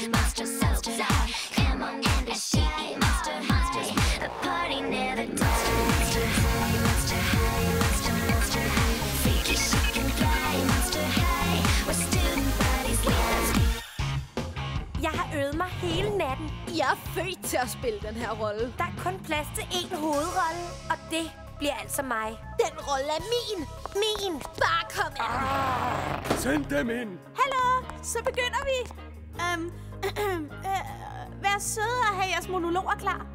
High, monster, monster high. Come on and be shaky, monster, monster. The party never dies. Monster high, monster high, monster, monster high. Freaky, chic and fly, monster high. We're student buddies, jeg har øvet mig hele natten. Jeg er født til at spille den her rolle. Der er kun plads til én hovedrolle, og det bliver altså mig. Den rolle er min. Min. Bare kom af. Send dem ind. Hallo. Så begynder vi. Vær søde at have jeres monologer klar.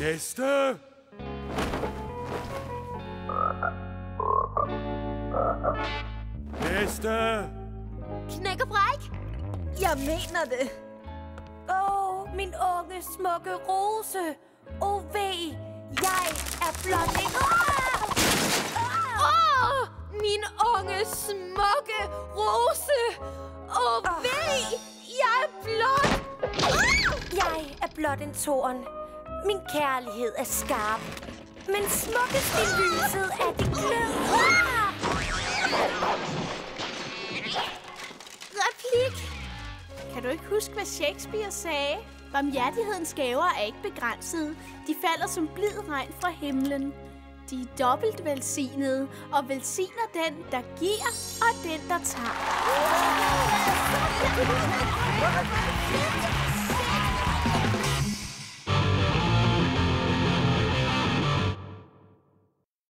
Næste. Næste. Knæk og bræk. Jeg mener det. Åh, min unge smukke rose. Åh, ved, jeg er blot en... Min unge smukke rose. Åh, ved, jeg er blot... Jeg er blot en torn. Min kærlighed er skarp. Men smukkest i lyset er det glød. Replik. Kan du ikke huske, hvad Shakespeare sagde? Barmhjertighedens gaver er ikke begrænsede. De falder som blid regn fra himlen. De er dobbelt velsignede, og velsigner den, der giver, og den, der tager.